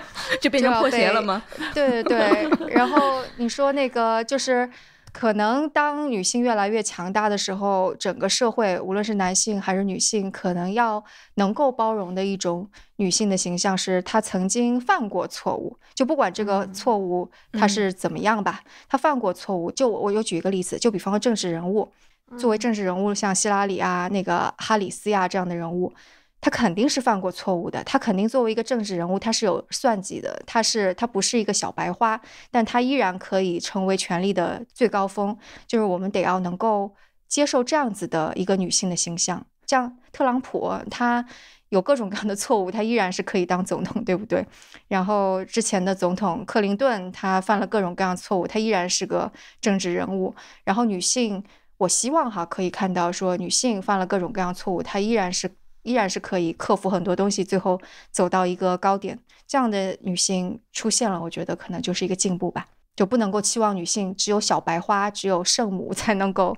就变成破鞋了吗？对对对。然后你说那个就是可能当女性越来越强大的时候，整个社会无论是男性还是女性，可能要能够包容的一种女性的形象是她曾经犯过错误，就不管这个错误她是怎么样吧、嗯、她犯过错误。就我有举一个例子，就比方说政治人物，作为政治人物像希拉里啊那个哈里斯呀、啊、这样的人物，他肯定是犯过错误的，他肯定作为一个政治人物，他是有算计的，他是他不是一个小白花，但他依然可以成为权力的最高峰。就是我们得要能够接受这样子的一个女性的形象，像特朗普他有各种各样的错误，他依然是可以当总统，对不对？然后之前的总统克林顿他犯了各种各样的错误，他依然是个政治人物。然后女性，我希望哈可以看到说女性犯了各种各样的错误，她依然是依然是可以克服很多东西，最后走到一个高点，这样的女性出现了，我觉得可能就是一个进步吧。就不能够期望女性只有小白花，只有圣母才能够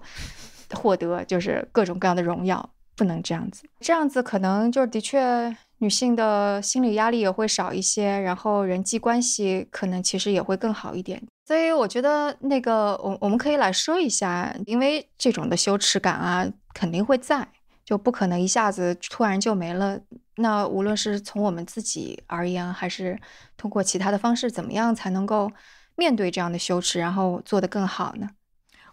获得就是各种各样的荣耀，不能这样子。这样子可能就是的确女性的心理压力也会少一些，然后人际关系可能其实也会更好一点。所以我觉得那个我我们可以来说一下，因为这种的羞耻感啊肯定会在，就不可能一下子突然就没了。那无论是从我们自己而言，还是通过其他的方式，怎么样才能够面对这样的羞耻，然后做得更好呢？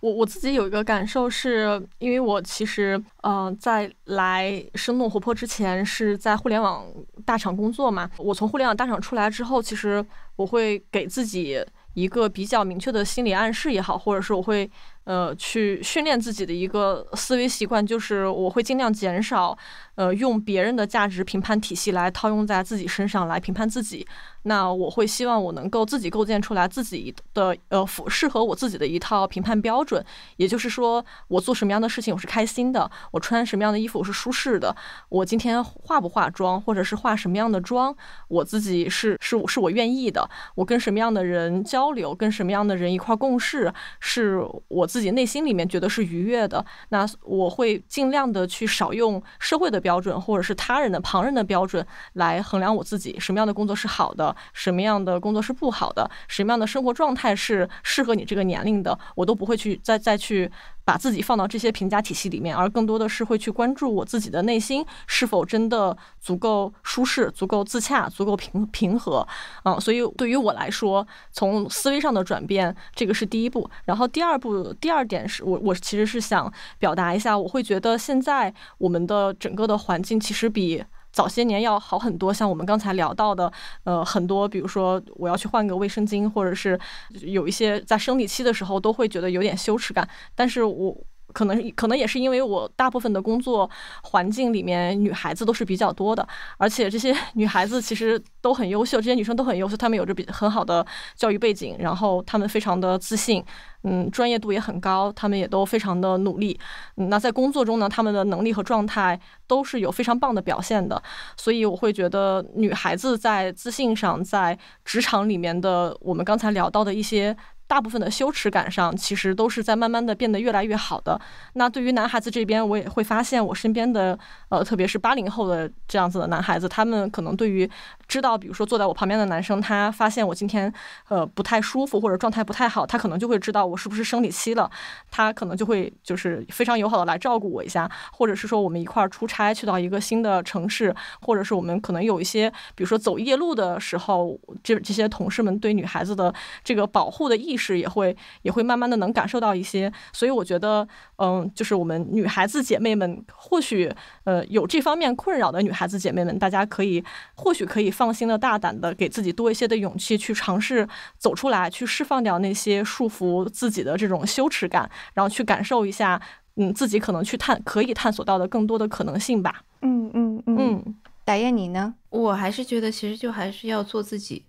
我我自己有一个感受是，因为我其实呃在来生动活泼之前是在互联网大厂工作嘛，我从互联网大厂出来之后，其实我会给自己一个比较明确的心理暗示也好，或者是我会呃去训练自己的一个思维习惯，就是我会尽量减少呃用别人的价值评判体系来套用在自己身上来评判自己。那我会希望我能够自己构建出来自己的呃适合我自己的一套评判标准，也就是说我做什么样的事情我是开心的，我穿什么样的衣服我是舒适的，我今天化不化妆或者是化什么样的妆我自己是是是我愿意的，我跟什么样的人交流跟什么样的人一块共事是我自己内心里面觉得是愉悦的。那我会尽量的去少用社会的标准或者是他人的旁人的标准来衡量我自己，什么样的工作是好的，什么样的工作是不好的，什么样的生活状态是适合你这个年龄的，我都不会去再再去把自己放到这些评价体系里面，而更多的是会去关注我自己的内心是否真的足够舒适足够自洽足够平平和、嗯、所以对于我来说从思维上的转变这个是第一步。然后第二步第二点是我我其实是想表达一下，我会觉得现在我们的整个的环境其实比早些年要好很多，像我们刚才聊到的呃，很多比如说我要去换个卫生巾或者是有一些在生理期的时候都会觉得有点羞耻感，但是我可能可能也是因为我大部分的工作环境里面女孩子都是比较多的，而且这些女孩子其实都很优秀，这些女生都很优秀，她们有着比很好的教育背景，然后她们非常的自信，嗯，专业度也很高，她们也都非常的努力、嗯、那在工作中呢她们的能力和状态都是有非常棒的表现的。所以我会觉得女孩子在自信上在职场里面的我们刚才聊到的一些大部分的羞耻感上其实都是在慢慢的变得越来越好的。那对于男孩子这边我也会发现我身边的呃，特别是八零后的这样子的男孩子，他们可能对于知道比如说坐在我旁边的男生他发现我今天呃不太舒服或者状态不太好，他可能就会知道我是不是生理期了，他可能就会就是非常友好的来照顾我一下，或者是说我们一块儿出差去到一个新的城市，或者是我们可能有一些比如说走夜路的时候，这这些同事们对女孩子的这个保护的意识也会也会慢慢的能感受到一些。所以我觉得嗯，就是我们女孩子姐妹们或许呃有这方面困扰的女孩子姐妹们，大家可以或许可以放心的大胆的给自己多一些的勇气去尝试走出来，去释放掉那些束缚自己的这种羞耻感，然后去感受一下嗯自己可能去探可以探索到的更多的可能性吧。嗯嗯嗯，打燕你呢？我还是觉得其实就还是要做自己，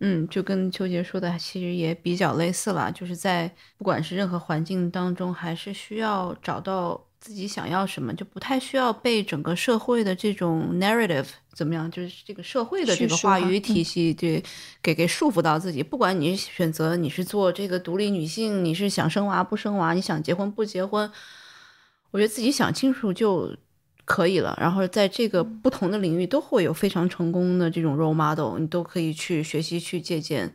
嗯，就跟秋杰说的其实也比较类似了，就是在不管是任何环境当中还是需要找到自己想要什么，就不太需要被整个社会的这种 narrative 怎么样，就是这个社会的这个话语体系对给给束缚到自己。不管你选择你是做这个独立女性，你是想生娃不生娃，你想结婚不结婚，我觉得自己想清楚就可以了。然后在这个不同的领域都会有非常成功的这种 role model， 你都可以去学习去借鉴。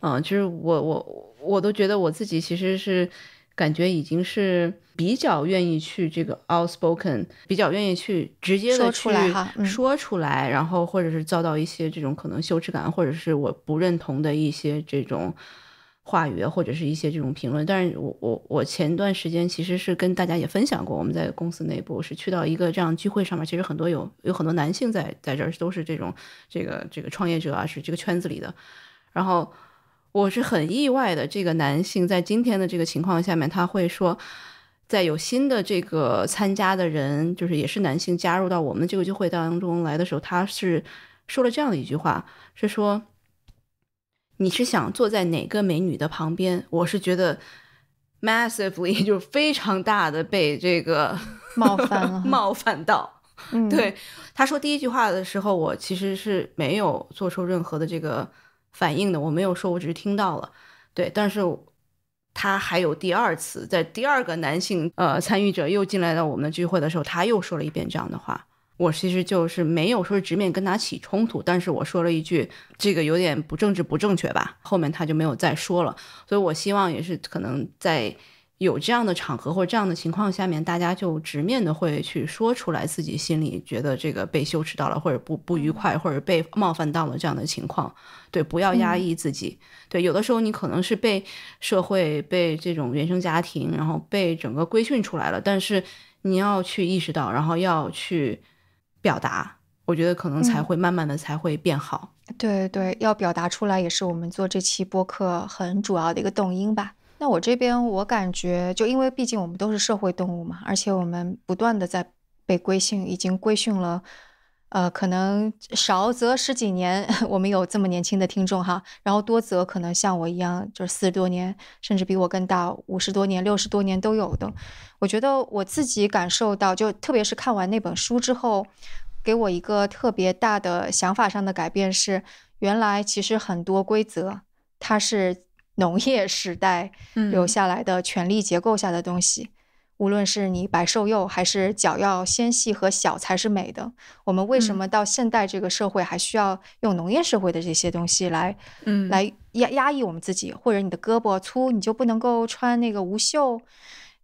嗯，就是我我我都觉得我自己其实是感觉已经是比较愿意去这个 outspoken， 比较愿意去直接的去说出来哈，嗯、说出来，然后或者是遭到一些这种可能羞耻感，或者是我不认同的一些这种话语或者是一些这种评论。但是我我我前段时间其实是跟大家也分享过，我们在公司内部是去到一个这样聚会上面，其实很多有有很多男性在在这儿都是这种这个这个创业者啊，是这个圈子里的。然后我是很意外的，这个男性在今天的这个情况下面，他会说，在有新的这个参加的人，就是也是男性加入到我们这个聚会当中来的时候，他是说了这样的一句话，是说，你是想坐在哪个美女的旁边？我是觉得 massively 就是非常大的被这个冒犯了冒犯到、嗯、对，他说第一句话的时候我其实是没有做出任何的这个反应的，我没有说，我只是听到了。对，但是他还有第二次，在第二个男性呃参与者又进来到我们的聚会的时候，他又说了一遍这样的话。我其实就是没有说直面跟他起冲突，但是我说了一句这个有点不政治不正确吧，后面他就没有再说了。所以我希望也是可能在有这样的场合或者这样的情况下面，大家就直面的会去说出来自己心里觉得这个被羞耻到了，或者不不愉快或者被冒犯到了这样的情况。对，不要压抑自己、嗯、对，有的时候你可能是被社会被这种原生家庭然后被整个规训出来了，但是你要去意识到，然后要去表达，我觉得可能才会慢慢的才会变好、嗯、对对，要表达出来也是我们做这期播客很主要的一个动因吧。那我这边我感觉，就因为毕竟我们都是社会动物嘛，而且我们不断的在被规训，已经规训了，呃，可能少则十几年，我们有这么年轻的听众哈，然后多则可能像我一样，就是四十多年，甚至比我更大，五十多年、六十多年都有的。我觉得我自己感受到，就特别是看完那本书之后，给我一个特别大的想法上的改变是，原来其实很多规则它是农业时代留下来的权力结构下的东西、嗯、无论是你白瘦幼还是脚要纤细和小才是美的，我们为什么到现代这个社会还需要用农业社会的这些东西来、嗯、来压压抑我们自己，或者你的胳膊粗你就不能够穿那个无袖，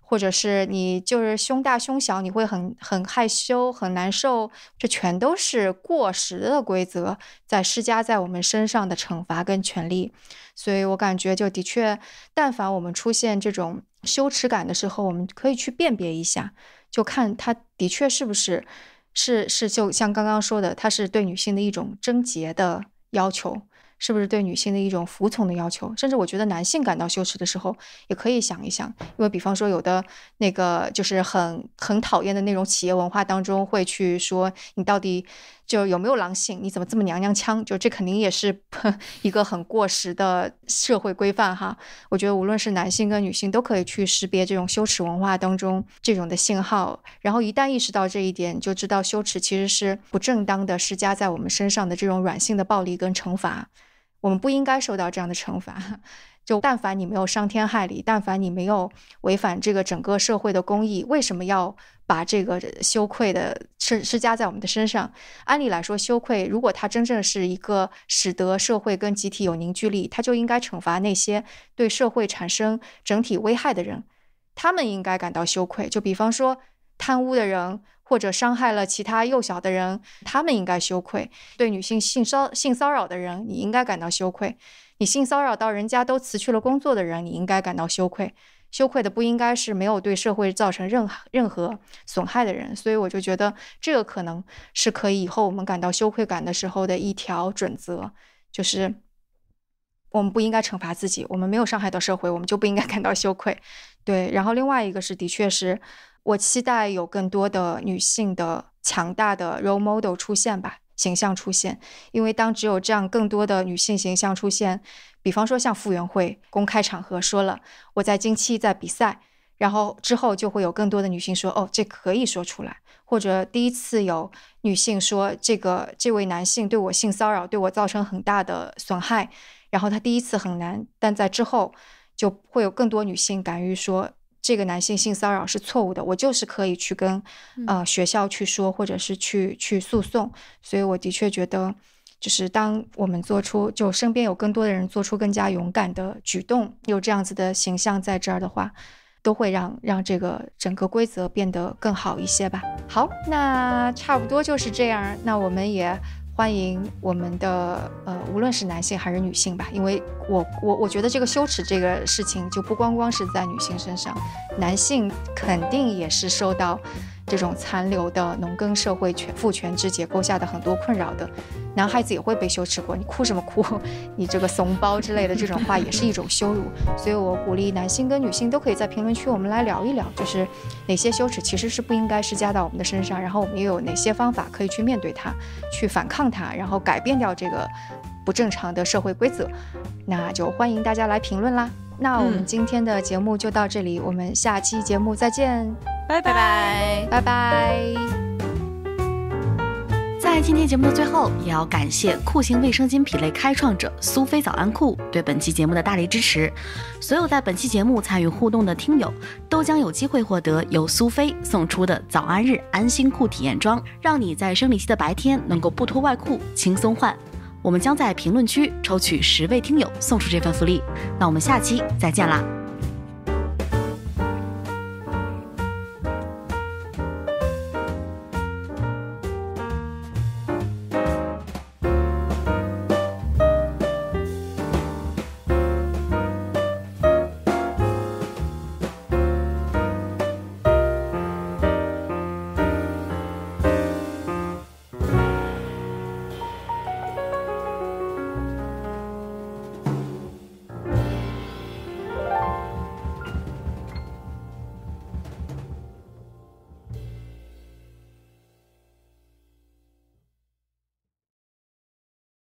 或者是你就是胸大胸小你会很很害羞很难受，这全都是过时的规则在施加在我们身上的惩罚跟权利。所以我感觉就的确，但凡我们出现这种羞耻感的时候，我们可以去辨别一下，就看它的确是不是是是就像刚刚说的，它是对女性的一种贞洁的要求，是不是对女性的一种服从的要求？甚至我觉得男性感到羞耻的时候，也可以想一想，因为比方说有的那个就是很很讨厌的那种企业文化当中，会去说你到底就有没有狼性？你怎么这么娘娘腔？就这肯定也是一个很过时的社会规范哈。我觉得无论是男性跟女性，都可以去识别这种羞耻文化当中这种的信号，然后一旦意识到这一点，就知道羞耻其实是不正当的施加在我们身上的这种软性的暴力跟惩罚。我们不应该受到这样的惩罚，就但凡你没有伤天害理，但凡你没有违反这个整个社会的公义，为什么要把这个羞愧的施加在我们的身上？按理来说，羞愧如果它真正是一个使得社会跟集体有凝聚力，它就应该惩罚那些对社会产生整体危害的人，他们应该感到羞愧。就比方说贪污的人，或者伤害了其他幼小的人，他们应该羞愧。对女性性骚性骚扰的人，你应该感到羞愧。你性骚扰到人家都辞去了工作的人，你应该感到羞愧。羞愧的不应该是没有对社会造成任任何损害的人。所以我就觉得这个可能是可以以后我们感到羞愧感的时候的一条准则，就是我们不应该惩罚自己，我们没有伤害到社会，我们就不应该感到羞愧。对，然后另外一个是，的确是我期待有更多的女性的强大的 role model 出现吧，形象出现。因为当只有这样更多的女性形象出现，比方说像傅园慧公开场合说了我在经期在比赛，然后之后就会有更多的女性说哦，这可以说出来，或者第一次有女性说这个这位男性对我性骚扰，对我造成很大的损害，然后他第一次很难，但在之后就会有更多女性敢于说这个男性性骚扰是错误的，我就是可以去跟呃学校去说，或者是去去诉讼。所以我的确觉得，就是当我们做出就身边有更多的人做出更加勇敢的举动，有这样子的形象在这儿的话，都会让让这个整个规则变得更好一些吧。好，那差不多就是这样。那我们也欢迎我们的呃，无论是男性还是女性吧，因为我我我觉得这个羞耻这个事情就不光光是在女性身上，男性肯定也是受到这种残留的农耕社会权父权制结构下的很多困扰的。男孩子也会被羞耻过，你哭什么哭，你这个怂包之类的这种话也是一种羞辱。所以我鼓励男性跟女性都可以在评论区我们来聊一聊，就是哪些羞耻其实是不应该施加到我们的身上，然后我们又有哪些方法可以去面对它，去反抗它，然后改变掉这个不正常的社会规则。那就欢迎大家来评论啦。那我们今天的节目就到这里，嗯、我们下期节目再见，拜拜拜拜。在今天节目的最后，也要感谢酷刑卫生巾品类开创者苏菲早安酷对本期节目的大力支持。所有在本期节目参与互动的听友，都将有机会获得由苏菲送出的早安日安心酷体验装，让你在生理期的白天能够不脱外裤，轻松换。我们将在评论区抽取十位听友送出这份福利，那我们下期再见啦。